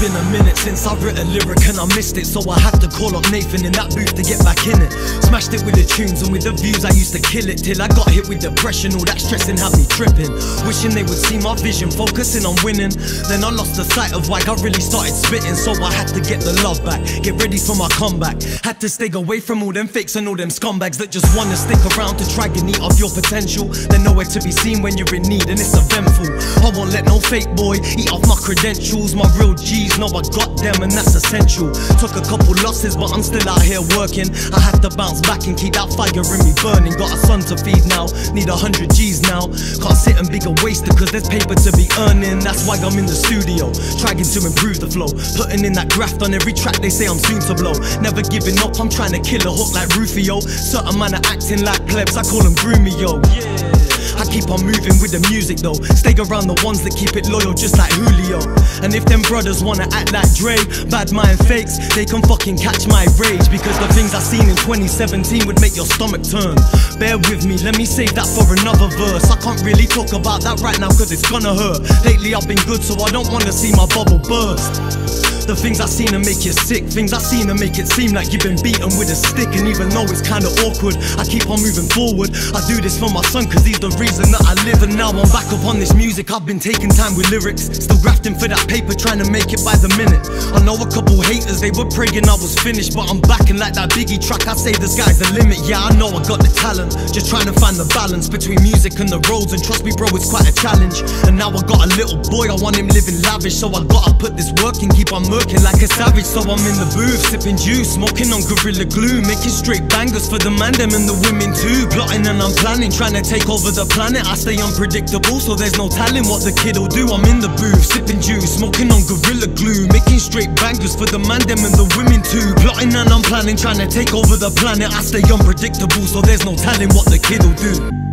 been a minute since I wrote a lyric and I missed it, so I had to call up Nathan in that booth to get back in it. Smashed it with the tunes and with the views, I used to kill it till I got hit with depression. All that stressing had me tripping, wishing they would see my vision, focusing on winning. Then I lost the sight of why I really started spitting, so I had to get the love back, get ready for my comeback. Had to stay away from all them fakes and all them scumbags that just wanna stick around to try and eat off your potential. They're nowhere to be seen when you're in need, and it's eventful. I won't let no fake boy eat off my credentials. My real G's know I got them, and that's essential. Took a couple losses, but I'm still out here working. I had to bounce back and keep that fire in me burning. Got a son to feed now, need 100 G's now. Can't sit and be a waster, cause there's paper to be earning. That's why I'm in the studio, trying to improve the flow, putting in that graft on every track. They say I'm soon to blow, never giving up. I'm trying to kill a hook like Rufio. Certain man are acting like plebs, I call them Groomio. I keep on moving with the music though, stay around the ones that keep it loyal, just like Julio. And if them brothers wanna act like Dre, bad mind fakes, they can fucking catch my rage, because the things I seen in 2017 would make your stomach turn. Bear with me, let me save that for another verse. I can't really talk about that right now cause it's gonna hurt. Lately I've been good so I don't wanna see my bubble burst. The things I seen to make you sick, things I seen to make it seem like you've been beaten with a stick. And even though it's kinda awkward, I keep on moving forward. I do this for my son cause he's the reason that I live. And now I'm back up on this music, I've been taking time with lyrics, still grafting for that paper, trying to make it by the minute. I know a couple haters, they were praying I was finished, but I'm back and like that Biggie track, I say the sky's the limit. Yeah, I know I got the talent, just trying to find the balance between music and the roads. And trust me bro, it's quite a challenge. And now I got a little boy, I want him living lavish, so I gotta put this work and keep on working like a savage. So I'm in the booth, sipping juice, smoking on Gorilla Glue, making straight bangers for the man them and the women too. Plotting and I'm planning, trying to take over the planet. I stay unpredictable, so there's no telling what the kid'll do. I'm in the booth, sipping juice, smoking on Gorilla Glue, making straight bangers for the man them and the women too. Plotting and I'm planning, trying to take over the planet. I stay unpredictable, so there's no telling what the kid'll do.